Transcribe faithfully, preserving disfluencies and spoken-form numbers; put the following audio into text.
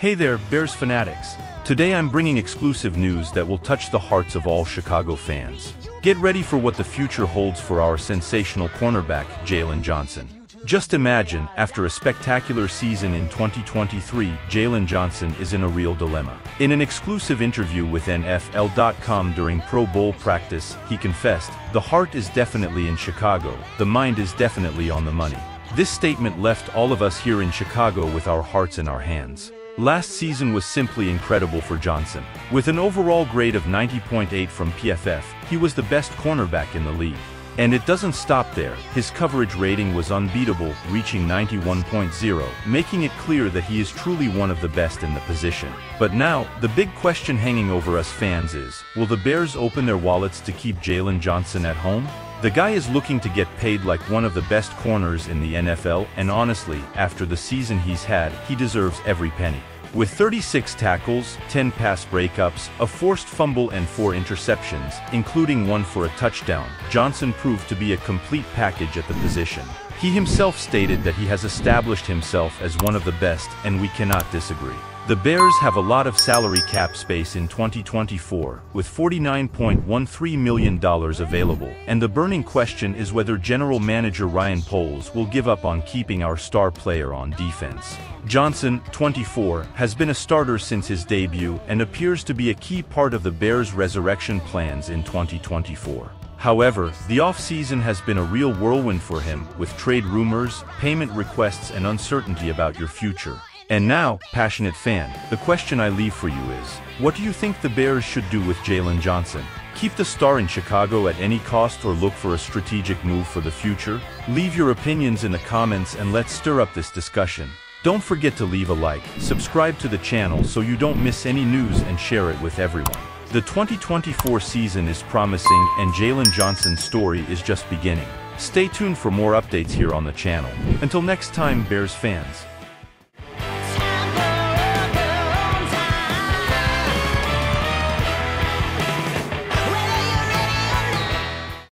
Hey there, Bears fanatics. Today I'm bringing exclusive news that will touch the hearts of all Chicago fans. Get ready for what the future holds for our sensational cornerback, Jaylon Johnson. Just imagine, after a spectacular season in twenty twenty-three, Jaylon Johnson is in a real dilemma. In an exclusive interview with N F L dot com during Pro Bowl practice, he confessed, "The heart is definitely in Chicago, the mind is definitely on the money." This statement left all of us here in Chicago with our hearts in our hands. Last season was simply incredible for Johnson. With an overall grade of ninety point eight from P F F, he was the best cornerback in the league. And it doesn't stop there. His coverage rating was unbeatable, reaching ninety-one point zero, making it clear that he is truly one of the best in the position. But now, the big question hanging over us fans is, will the Bears open their wallets to keep Jaylon Johnson at home? The guy is looking to get paid like one of the best corners in the N F L, and honestly, after the season he's had, he deserves every penny. With thirty-six tackles, ten pass breakups, a forced fumble and four interceptions, including one for a touchdown, Johnson proved to be a complete package at the position. He himself stated that he has established himself as one of the best, and we cannot disagree. The Bears have a lot of salary cap space in twenty twenty-four, with forty-nine point one three million dollars available, and the burning question is whether General Manager Ryan Poles will give up on keeping our star player on defense. Johnson, twenty-four, has been a starter since his debut and appears to be a key part of the Bears' resurrection plans in twenty twenty-four. However, the offseason has been a real whirlwind for him, with trade rumors, payment requests and uncertainty about your future. And now, passionate fan, the question I leave for you is, what do you think the Bears should do with Jaylon Johnson? Keep the star in Chicago at any cost or look for a strategic move for the future? Leave your opinions in the comments and let's stir up this discussion. Don't forget to leave a like, subscribe to the channel so you don't miss any news and share it with everyone. The twenty twenty-four season is promising and Jaylon Johnson's story is just beginning. Stay tuned for more updates here on the channel. Until next time, Bears fans.